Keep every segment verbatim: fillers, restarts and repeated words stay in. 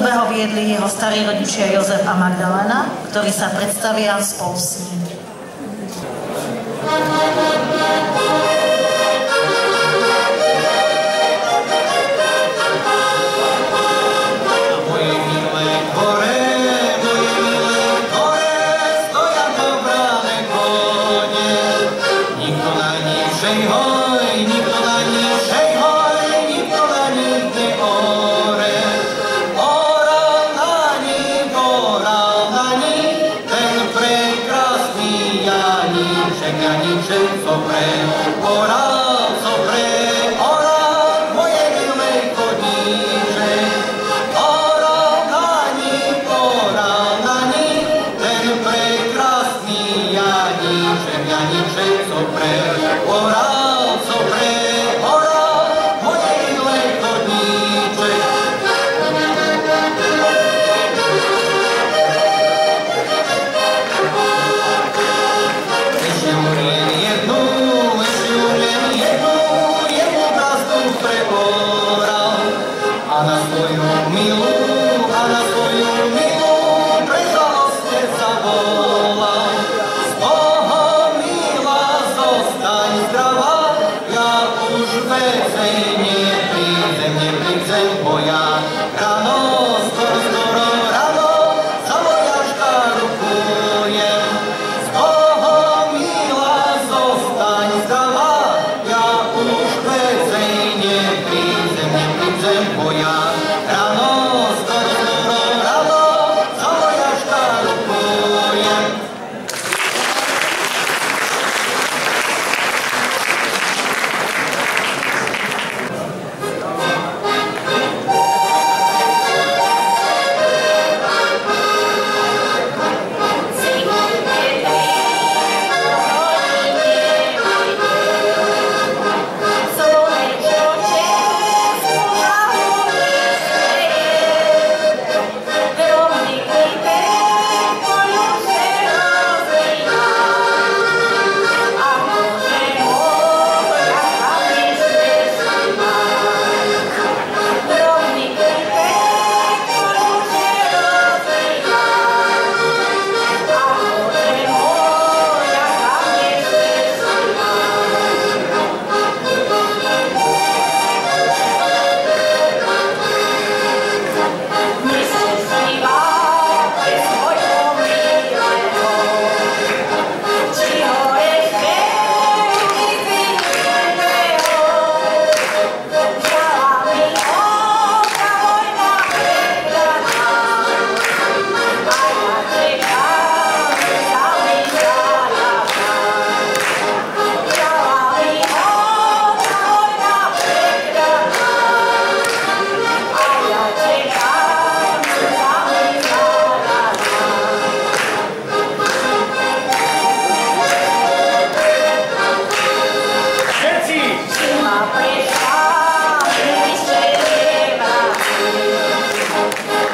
Hudbe ho viedli jeho starí rodičia Jozef a Magdaléna, ktorí sa predstavia spolu s ním.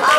I